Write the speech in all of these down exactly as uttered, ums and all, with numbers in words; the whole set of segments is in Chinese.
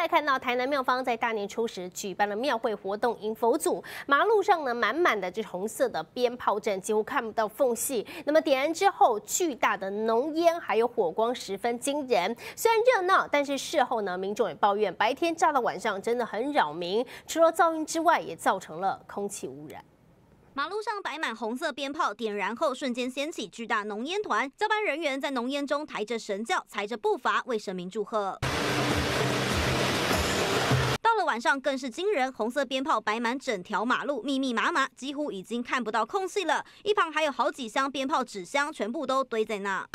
来看到台南庙方在大年初十举办了庙会活动迎佛祖，马路上呢满满的这红色的鞭炮阵，几乎看不到缝隙。那么点燃之后，巨大的浓烟还有火光十分惊人。虽然热闹，但是事后呢，民众也抱怨白天炸到晚上真的很扰民，除了噪音之外，也造成了空气污染。 马路上摆满红色鞭炮，点燃后瞬间掀起巨大浓烟团。交班人员在浓烟中抬着神轿，踩着步伐为神明祝贺。 到了晚上更是惊人，红色鞭炮摆满整条马路，密密麻麻，几乎已经看不到空隙了。一旁还有好几箱鞭炮纸箱，全部都堆在那。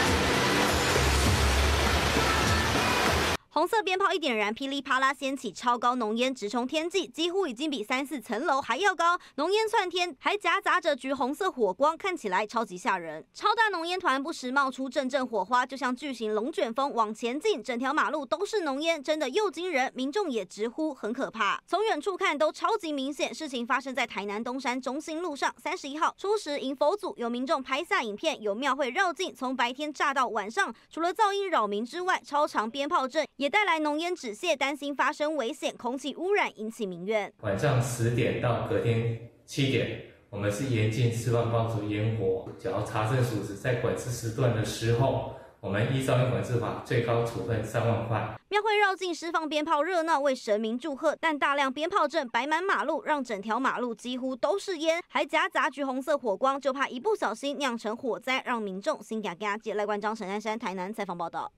红色鞭炮一点燃，噼里啪啦掀起超高浓烟，直冲天际，几乎已经比三四层楼还要高。浓烟窜天，还夹杂着橘红色火光，看起来超级吓人。超大浓烟团不时冒出阵阵火花，就像巨型龙卷风往前进，整条马路都是浓烟，真的又惊人。民众也直呼很可怕，从远处看都超级明显。事情发生在台南东山中心路上三十一号，初十迎佛祖，有民众拍下影片，有庙会绕境，从白天炸到晚上，除了噪音扰民之外，超长鞭炮阵。 也带来浓烟止泻，担心发生危险，空气污染引起民怨。晚上十点到隔天七点，我们是严禁释放爆竹烟火。只要查证属实，在管制时段的时候，我们依照《管制法》最高处分三万块。庙会绕境释放鞭炮热闹，为神明祝贺，但大量鞭炮阵摆满马路，让整条马路几乎都是烟，还夹杂橘红色火光，就怕一不小心酿成火灾，让民众心嘎嘎。记者赖冠章、沈安山台南采访报道。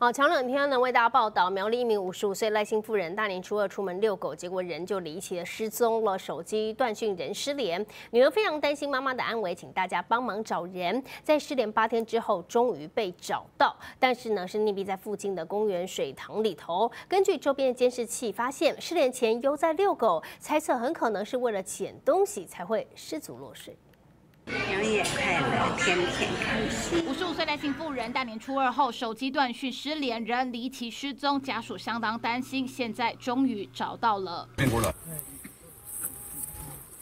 好，强冷天呢为大家报道，苗栗一名五十五岁赖姓妇人，大年初二出门遛狗，结果人就离奇的失踪了，手机断讯，人失联。女儿非常担心妈妈的安危，请大家帮忙找人。在失联八天之后，终于被找到，但是呢是溺毙在附近的公园水塘里头。根据周边的监视器发现，失联前悠哉遛狗，猜测很可能是为了捡东西才会失足落水。 永远快乐，天天开心。五十五岁赖姓妇人大年初二后手机断讯失联，人离奇失踪，家属相当担心，现在终于找到了。辛苦了。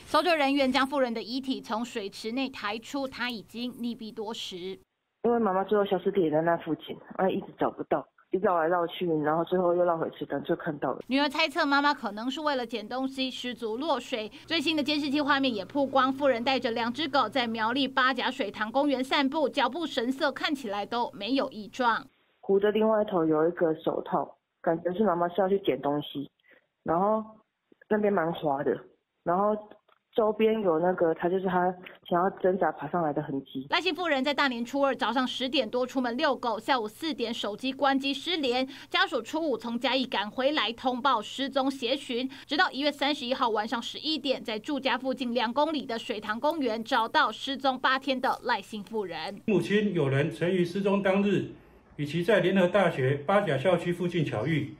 搜救人员将妇人的遗体从水池内抬出，她已经溺毙多时。因为妈妈最后消失地点在那附近，啊，一直找不到。 一绕来绕去，然后最后又绕回去，等就看到了。女儿猜测妈妈可能是为了捡东西失足落水。最新的监视器画面也曝光，妇人带着两只狗在苗栗八甲水塘公园散步，脚步神色看起来都没有异状。湖的另外一头有一个手套，感觉是妈妈是要去捡东西，然后那边蛮滑的，然后。 周边有那个，他就是他想要挣扎爬上来的痕迹。赖姓妇人在大年初二早上十点多出门遛狗，下午四点手机关机失联。家属初五从嘉义赶回来通报失踪协寻，直到一月三十一号晚上十一点，在住家附近两公里的水塘公园找到失踪八天的赖姓妇人。母亲有人曾于失踪当日与其在联合大学八甲校区附近巧遇，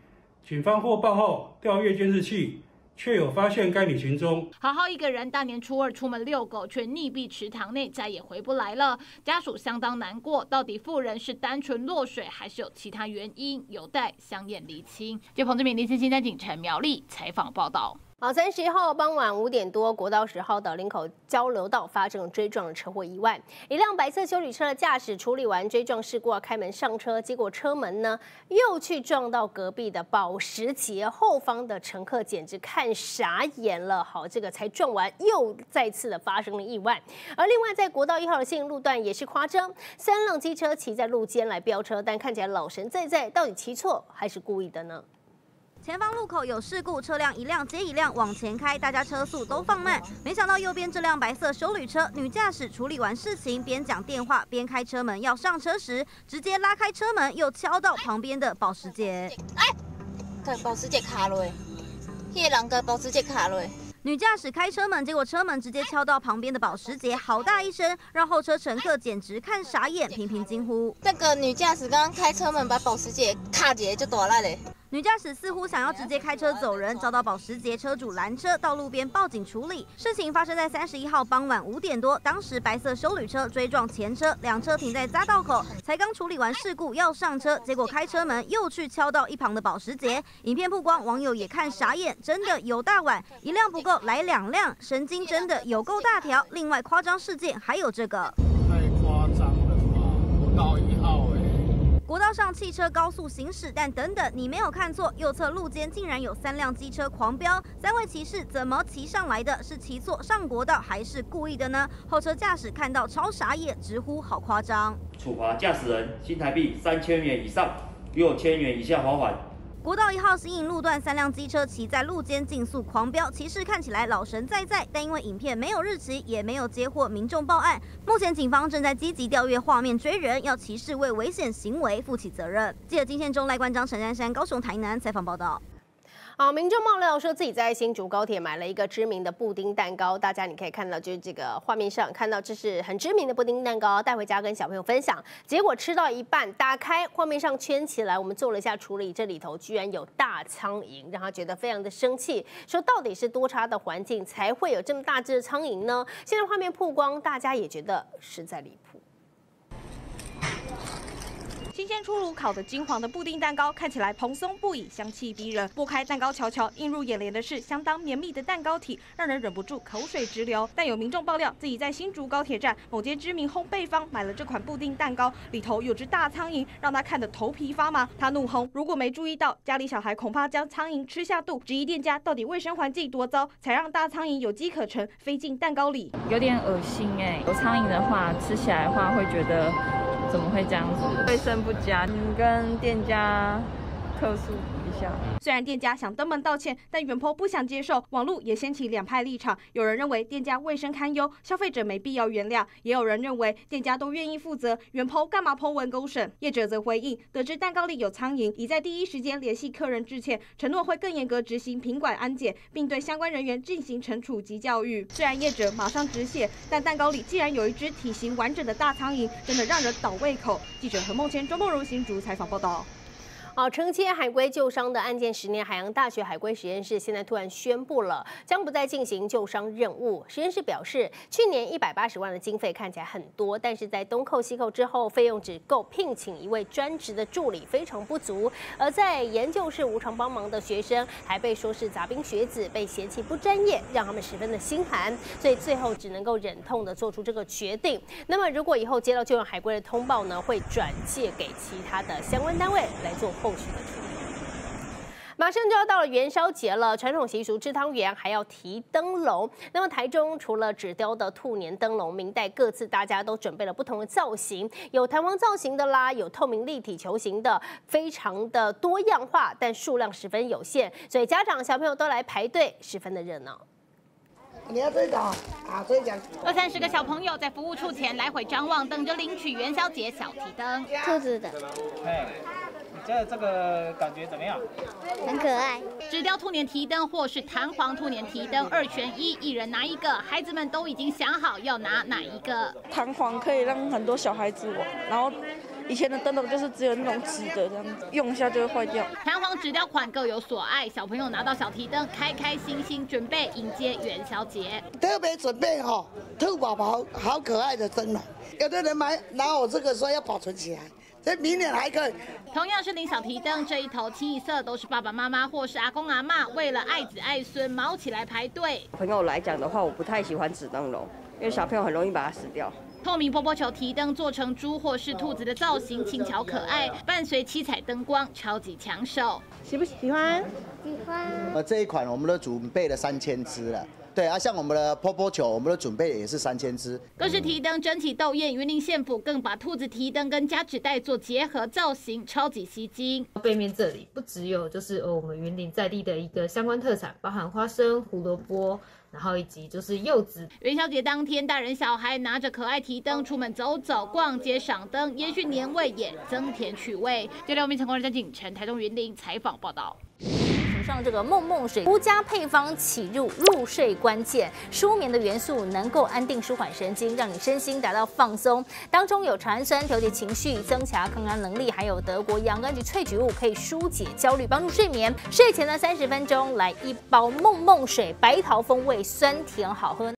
警方获报后调阅监视器。 却有发现该女行踪。好好一个人大年初二出门遛狗，却溺毙池塘内，再也回不来了。家属相当难过，到底妇人是单纯落水，还是有其他原因，有待相验厘清。就彭志明、林志新在警城苗栗采访报道。 好，三十一号傍晚五点多，国道十号的林口交流道发生追撞的车祸意外。一辆白色休旅车的驾驶处理完追撞事故，要开门上车，结果车门呢又去撞到隔壁的保时捷，后方的乘客简直看傻眼了。好，这个才撞完，又再次的发生了意外。而另外在国道一号的限行路段也是夸张，三辆机车骑在路肩来飙车，但看起来老神在在，到底骑错还是故意的呢？ 前方路口有事故，车辆一辆接一辆往前开，大家车速都放慢。没想到右边这辆白色休旅车，女驾驶处理完事情，边讲电话边开车门要上车时，直接拉开车门，又敲到旁边的保时捷。哎，给保时捷卡落，那个人给保时捷卡落。 女驾驶开车门，结果车门直接敲到旁边的保时捷，好大一声，让后车乘客简直看傻眼，频频惊呼。那个女驾驶刚刚开车门把保时捷卡劫就躲了嘞。女驾驶似乎想要直接开车走人，遭到保时捷车主拦车，到路边报警处理。事情发生在三十一号傍晚五点多，当时白色休旅车追撞前车，两车停在匝道口，才刚处理完事故要上车，结果开车门又去敲到一旁的保时捷。影片曝光，网友也看傻眼，真的有大碗，一辆不够。 来两辆，神经真的有够大条。另外夸张事件还有这个，太夸张了吧！国道一号哎，国道上汽车高速行驶，但等等，你没有看错，右侧路肩竟然有三辆机车狂飙，三位骑士怎么骑上来的？是骑错上国道还是故意的呢？后车驾驶看到超傻眼，直呼好夸张。处罚驾驶人新台币三千元以上六千元以下罚款。 国道一号新营路段，三辆机车骑在路肩竞速狂飙，骑士看起来老神在在，但因为影片没有日期，也没有接获民众报案，目前警方正在积极调阅画面追人，要骑士为危险行为负起责任。记者金宪忠、赖冠章、陈珊珊，高雄、台南采访报道。 好，民众爆料说自己在新竹高铁买了一个知名的布丁蛋糕，大家你可以看到，就是这个画面上看到这是很知名的布丁蛋糕，带回家跟小朋友分享。结果吃到一半，打开画面上圈起来，我们做了一下处理，这里头居然有大苍蝇，让他觉得非常的生气，说到底是多差的环境才会有这么大只的苍蝇呢？现在画面曝光，大家也觉得实在离谱。 新鲜出炉、烤得金黄的布丁蛋糕看起来蓬松不已，香气逼人。剥开蛋糕瞧瞧，映入眼帘的是相当绵密的蛋糕体，让人忍不住口水直流。但有民众爆料，自己在新竹高铁站某间知名烘焙坊买了这款布丁蛋糕，里头有只大苍蝇，让他看得头皮发麻。他怒吼：“如果没注意到，家里小孩恐怕将苍蝇吃下肚。”质疑店家到底卫生环境多糟，才让大苍蝇有机可乘飞进蛋糕里，有点恶心哎、欸。有苍蝇的话，吃起来的话会觉得。 怎么会这样子？卫生不佳，跟店家客诉一下。虽然店家想登门道歉，但原 po 不想接受，网络也掀起两派立场。有人认为店家卫生堪忧，消费者没必要原谅；也有人认为店家都愿意负责，原 po 干嘛 po 文勾审？业者则回应，得知蛋糕里有苍蝇，已在第一时间联系客人致歉，承诺会更严格执行品管安检，并对相关人员进行惩处及教育。虽然业者马上止血，但蛋糕里竟然有一只体型完整的大苍蝇，真的让人倒胃口。记者何梦谦、周梦如新竹采访报道。 好，承接海龟救伤的案件十年，海洋大学海龟实验室现在突然宣布了，将不再进行救伤任务。实验室表示，去年一百八十万的经费看起来很多，但是在东扣西扣之后，费用只够聘请一位专职的助理，非常不足。而在研究室无偿帮忙的学生，还被说是杂兵学子，被嫌弃不专业，让他们十分的心寒，所以最后只能够忍痛的做出这个决定。那么，如果以后接到救援海龟的通报呢，会转介给其他的相关单位来做。 后续的处理。马上就要到了元宵节了，传统习俗吃汤圆还要提灯笼。那么台中除了纸雕的兔年灯笼，明代各自大家都准备了不同的造型，有弹簧造型的啦，有透明立体球形的，非常的多样化，但数量十分有限，所以家长小朋友都来排队，十分的热闹。 你要最早啊，最早。二三十个小朋友在服务处前来回张望，等着领取元宵节小提灯。兔子的。哎，你觉得这个感觉怎么样？很可爱。纸雕兔年提灯或是弹簧兔年提灯，二选一，一人拿一个。孩子们都已经想好要拿哪一个。弹簧可以让很多小孩子玩，然后。 以前的灯笼就是只有那种纸的，这样用一下就会坏掉。弹簧纸雕款各有所爱，小朋友拿到小提灯，开开心心准备迎接元宵节。特别准备哈、哦，兔宝宝好可爱的灯笼，有的人买拿我这个说要保存起来。 所以明年还可以。同样是领小提灯，这一头清一色都是爸爸妈妈或是阿公阿嬷，为了爱子爱孙卯起来排队。朋友来讲的话，我不太喜欢纸灯笼，因为小朋友很容易把它撕掉。透明波波球提灯做成猪或是兔子的造型，轻巧可爱，伴随七彩灯光，超级抢手。喜不喜欢？喜欢。呃，这一款我们都准备了三千只了。 对啊，像我们的波波球，我们的准备也是三千只。各式提灯争奇斗艳，云林县府更把兔子提灯跟夹纸袋做结合造型，超级吸睛。背面这里不只有就是呃我们云林在地的一个相关特产，包含花生、胡萝卜。 然后以及就是柚子。元宵节当天，大人小孩拿着可爱提灯出门走走、逛街、赏灯，延续年味也增添趣味。第六名成功人景城台中云林采访报道。涂上这个梦梦水，独家配方起入入睡关键，舒眠的元素能够安定舒缓神经，让你身心达到放松。当中有茶氨酸调节情绪、增强抗压能力，还有德国洋甘菊萃取物可以疏解焦虑、帮助睡眠。睡前呢三十分钟来一包梦梦水，白桃风味。 酸甜好喝。